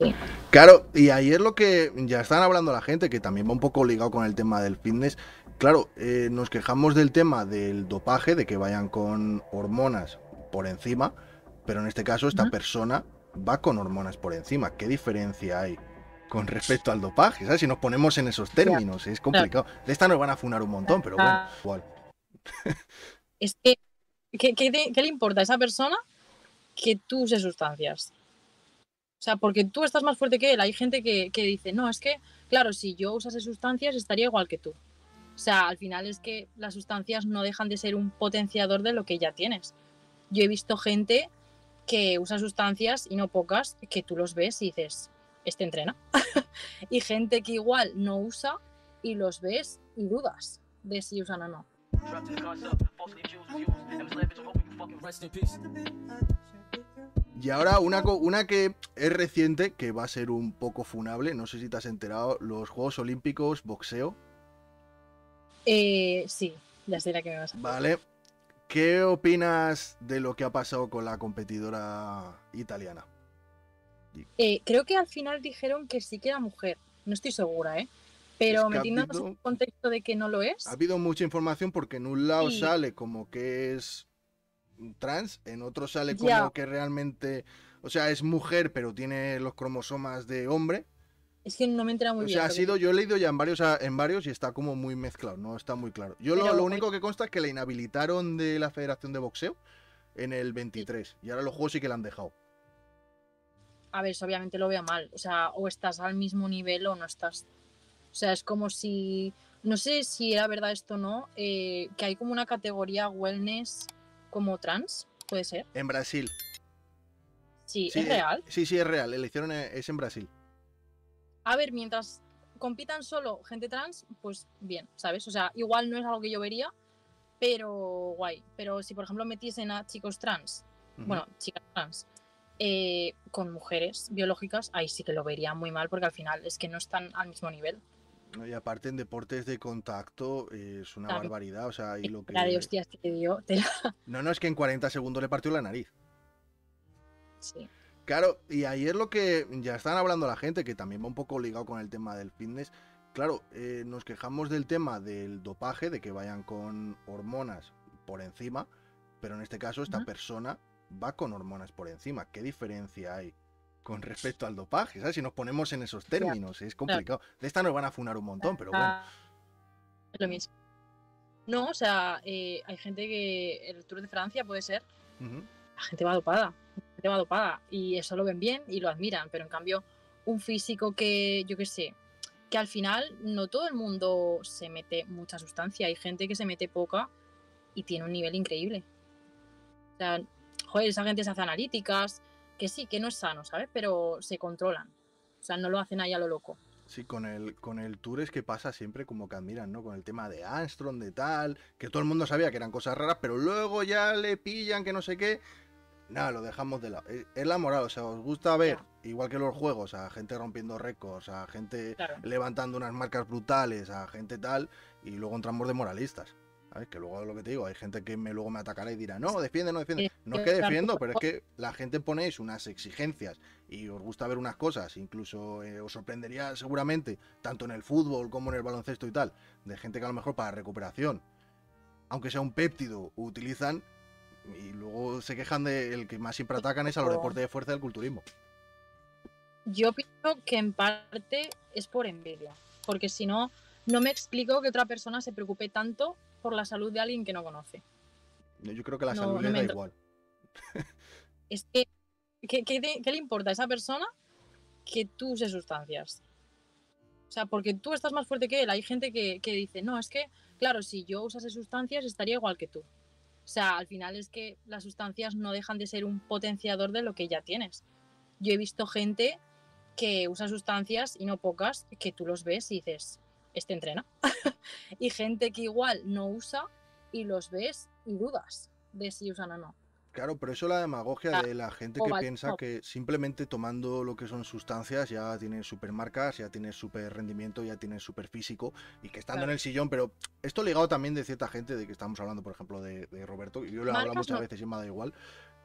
Sí. Claro, y ahí es lo que ya están hablando la gente, que también va un poco ligado con el tema del fitness. Claro, nos quejamos del tema del dopaje, de que vayan con hormonas por encima, pero en este caso esta persona va con hormonas por encima. ¿Qué diferencia hay con respecto al dopaje? ¿Sabes? Si nos ponemos en esos términos, es complicado. De esta nos van a funar un montón, pero bueno, igual. Es que, ¿qué le importa a esa persona que tú uses sustancias? O sea, porque tú estás más fuerte que él. Hay gente que dice, no, es que, claro, si yo usase sustancias estaría igual que tú. O sea, al final es que las sustancias no dejan de ser un potenciador de lo que ya tienes. Yo he visto gente que usa sustancias, y no pocas, que tú los ves y dices, este entrena. Y gente que igual no usa y los ves y dudas de si usan o no. Y ahora una que es reciente, que va a ser un poco funable, no sé si te has enterado, los Juegos Olímpicos, boxeo. Sí, ya sé la que me vas a hacer. Vale. ¿Qué opinas de lo que ha pasado con la competidora italiana? Creo que al final dijeron que sí que era mujer. No estoy segura, ¿eh? Pero metiéndonos en contexto de que no lo es. Ha habido mucha información porque en un lado sale como que es trans, en otro sale como que realmente... O sea, es mujer, pero tiene los cromosomas de hombre. Es que no me entera muy bien. O sea, yo he leído ya en varios y está como muy mezclado, no está muy claro. Yo lo único que consta es que la inhabilitaron de la Federación de Boxeo en el 23 y ahora los juegos sí que la han dejado. A ver, obviamente lo veo mal. O sea, o estás al mismo nivel o no estás. O sea, es como si... No sé si era verdad esto o no, que hay como una categoría wellness como trans, ¿puede ser? En Brasil. Sí, ¿es real? Sí, es real. Es en Brasil. A ver, mientras compitan solo gente trans, pues bien, ¿sabes? O sea, igual no es algo que yo vería, pero guay. Pero si, por ejemplo, metiesen a chicos trans, chicas trans, con mujeres biológicas, ahí sí que lo vería muy mal, porque al final es que no están al mismo nivel. No, y aparte en deportes de contacto es una barbaridad, o sea, y lo que... La de hostias que te dio... No, es que en 40 segundos le partió la nariz. Sí. Claro, y ahí es lo que ya están hablando la gente, que también va un poco ligado con el tema del fitness. Claro, nos quejamos del tema del dopaje, de que vayan con hormonas por encima, pero en este caso esta persona va con hormonas por encima. ¿Qué diferencia hay con respecto al dopaje? ¿Sabes? Si nos ponemos en esos términos, es complicado. De esta nos van a funar un montón, pero bueno. Es lo mismo. No, o sea, hay gente que... El Tour de Francia puede ser... La gente va dopada. Y eso lo ven bien y lo admiran, pero en cambio un físico que, yo qué sé, que al final no todo el mundo se mete mucha sustancia, hay gente que se mete poca y tiene un nivel increíble. O sea, joder, esa gente se hace analíticas, que sí, que no es sano, ¿sabes? Pero se controlan, o sea, no lo hacen ahí a lo loco. Sí, con el Tour es que pasa siempre como que admiran, ¿no? Con el tema de Armstrong, de tal, que todo el mundo sabía que eran cosas raras, pero luego ya le pillan que no sé qué... Nada, lo dejamos de lado. Es la moral, o sea, os gusta ver, igual que los juegos, a gente rompiendo récords, a gente levantando unas marcas brutales, a gente tal, y luego entramos de moralistas. ¿Sabes? Que luego es lo que te digo, hay gente que luego me atacará y dirá, no, defiende, no defiende. No es que defiendo, pero es que la gente ponéis unas exigencias y os gusta ver unas cosas, incluso os sorprendería seguramente, tanto en el fútbol como en el baloncesto y tal, de gente que a lo mejor para recuperación, aunque sea un péptido, utilizan... Y luego se quejan de el que más siempre atacan es a los deportes de fuerza del culturismo. Yo pienso que en parte es por envidia, porque si no, no me explico que otra persona se preocupe tanto por la salud de alguien que no conoce. Yo creo que la salud le da igual. Es que, ¿qué le importa a esa persona que tú uses sustancias? O sea, porque tú estás más fuerte que él. Hay gente que dice, no, es que, claro, si yo usase sustancias estaría igual que tú. O sea, al final es que las sustancias no dejan de ser un potenciador de lo que ya tienes. Yo he visto gente que usa sustancias, y no pocas, que tú los ves y dices, este entrena. Y gente que igual no usa y los ves y dudas de si usan o no. Claro, pero eso es la demagogia de la gente que piensa que simplemente tomando lo que son sustancias ya tienes super marcas, ya tienes super rendimiento, ya tienes super físico, y que estando en el sillón, pero esto ligado también de cierta gente de que estamos hablando, por ejemplo, de Roberto, y yo lo he hablado muchas veces y me da igual,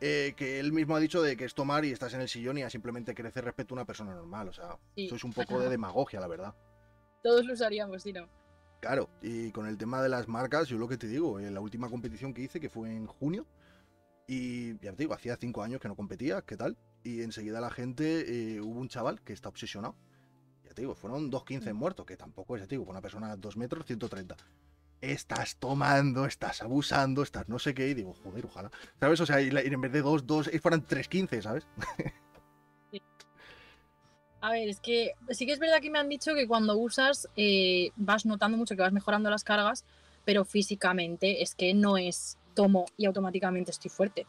que él mismo ha dicho de que es tomar y estás en el sillón y a simplemente crecer respecto a una persona normal. O sea, sí, eso es un poco de demagogia, la verdad. Todos lo usaríamos, si no. Claro, y con el tema de las marcas, yo lo que te digo, en la última competición que hice, que fue en junio, y ya te digo, hacía 5 años que no competía, ¿qué tal? Y enseguida la gente, hubo un chaval que está obsesionado. Ya te digo, fueron 2.15 muertos, que tampoco es, ya te digo, una persona de 2 metros, 130. Estás tomando, estás abusando, estás no sé qué, y digo, joder, ojalá. ¿Sabes? O sea, y en vez de 2, fueran 3.15, ¿sabes? Sí. A ver, es que sí que es verdad que me han dicho que cuando usas vas notando mucho que vas mejorando las cargas, pero físicamente es que no es tomo y automáticamente estoy fuerte.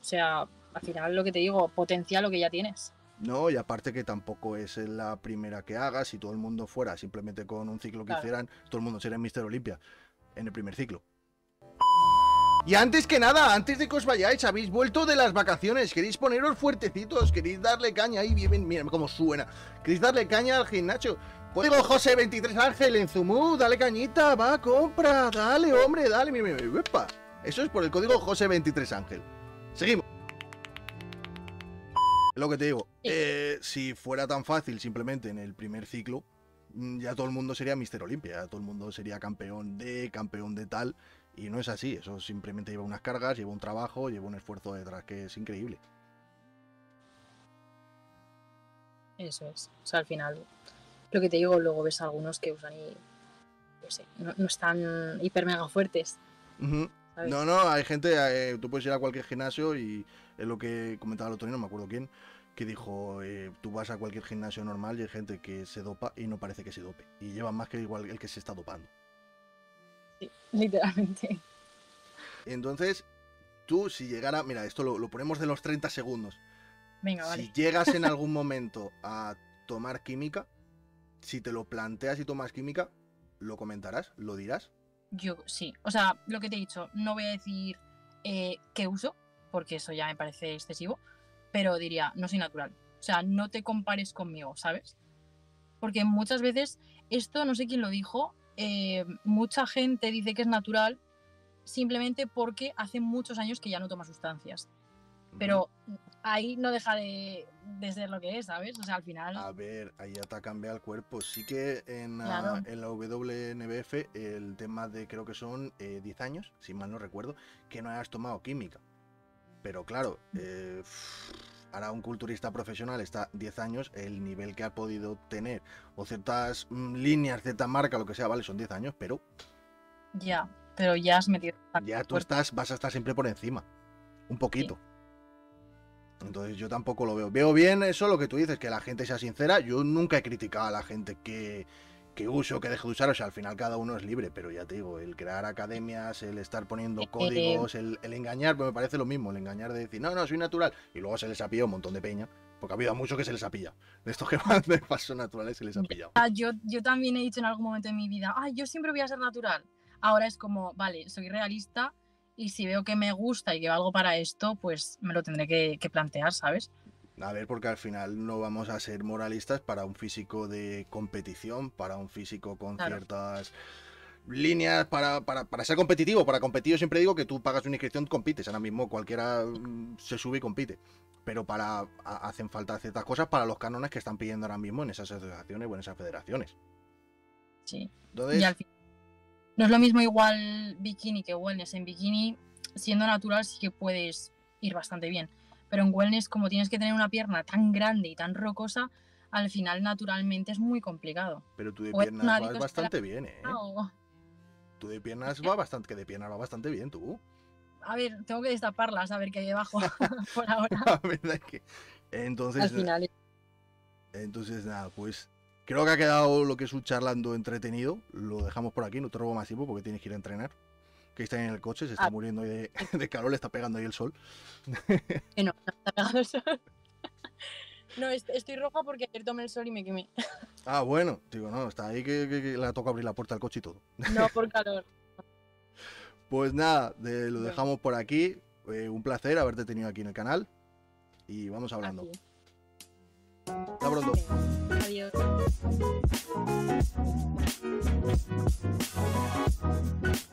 O sea, al final lo que te digo, potencia lo que ya tienes. No, y aparte que tampoco es la primera que hagas. Si todo el mundo fuera simplemente con un ciclo que hicieran, todo el mundo sería en Mister Olympia en el primer ciclo. Y antes que nada, antes de que os vayáis, habéis vuelto de las vacaciones, queréis poneros fuertecitos, queréis darle caña ahí, bien, miren cómo suena, queréis darle caña al gimnasio. Pues digo, Jose23Angel en Zumub, dale cañita, va, compra, dale, hombre, dale, mira, mira, epa. Eso es por el código Jose23Angel. Seguimos. Lo que te digo, si fuera tan fácil simplemente en el primer ciclo, ya todo el mundo sería Mister Olympia, ya todo el mundo sería campeón de tal. Y no es así, eso simplemente lleva unas cargas, lleva un trabajo, lleva un esfuerzo detrás que es increíble. Eso es, o sea, al final, lo que te digo, luego ves a algunos que usan y, no sé, no están hiper mega fuertes. Uh-huh. No, no, hay gente, tú puedes ir a cualquier gimnasio y es lo que comentaba el otro día, no me acuerdo quién, que dijo, tú vas a cualquier gimnasio normal y hay gente que se dopa y no parece que se dope, y llevan más que igual el que se está dopando. Sí, literalmente. Entonces, tú si llegara... Mira, esto lo ponemos de los 30 segundos. Venga, vale. Si llegas en algún momento a tomar química, si te lo planteas y tomas química, ¿lo comentarás? ¿Lo dirás? Yo sí. O sea, lo que te he dicho, no voy a decir qué uso, porque eso ya me parece excesivo, pero diría, no soy natural. O sea, no te compares conmigo, ¿sabes? Porque muchas veces, esto no sé quién lo dijo... mucha gente dice que es natural simplemente porque hace muchos años que ya no toma sustancias. Pero ahí no deja de ser lo que es, ¿sabes? O sea, al final... A ver, ahí ya te ha cambiado el cuerpo. Sí que en la WNBF el tema de creo que son 10 años, si mal no recuerdo, que no hayas tomado química. Pero claro, ahora un culturista profesional está 10 años, el nivel que ha podido tener, o ciertas líneas, cierta marca, lo que sea, vale, son 10 años, pero... Ya, pero ya has metido... Ya tú estás, vas a estar siempre por encima, un poquito. Sí. Entonces yo tampoco lo veo. Veo bien eso, lo que tú dices, que la gente sea sincera. Yo nunca he criticado a la gente que use o que deje de usar, o sea, al final cada uno es libre, pero ya te digo, el crear academias, el estar poniendo códigos, el engañar, pues me parece lo mismo, el engañar de decir, no, no, soy natural, y luego se les ha pillado un montón de peña, porque ha habido mucho que se les ha pillado, de estos que van de paso naturales se les ha pillado. Yo también he dicho en algún momento de mi vida, yo siempre voy a ser natural, ahora es como, vale, soy realista, y si veo que me gusta y que valgo para esto, pues me lo tendré que plantear, ¿sabes? A ver, porque al final no vamos a ser moralistas para un físico de competición, para un físico con ciertas líneas, para ser competitivo. Para competir yo siempre digo que tú pagas una inscripción, compites. Ahora mismo cualquiera se sube y compite. Pero hacen falta ciertas cosas para los cánones que están pidiendo ahora mismo en esas asociaciones o en esas federaciones. Sí. Entonces... Y al fin, no es lo mismo igual bikini que wellness. En bikini, siendo natural, sí que puedes ir bastante bien. Pero en wellness, como tienes que tener una pierna tan grande y tan rocosa, al final, naturalmente, es muy complicado. Pero tú de piernas vas bastante bien, ¿eh? Tú de piernas va bastante, bien, tú. A ver, tengo que destaparlas, a ver qué hay debajo, por ahora. La verdad es que... Entonces... Al final... Entonces, nada, pues... Creo que ha quedado lo que es un charlando entretenido. Lo dejamos por aquí, no te robo más tiempo porque tienes que ir a entrenar. Que está en el coche, se está muriendo de calor, le está pegando ahí el sol. No, está pegando el sol. No, estoy roja porque ayer tomé el sol y me quemé. Ah, bueno, digo, no, está ahí que le toca abrir la puerta al coche y todo. No, por calor. Pues nada, lo dejamos por aquí. Un placer haberte tenido aquí en el canal. Y vamos hablando. Aquí. Hasta pronto. Adiós. Adiós.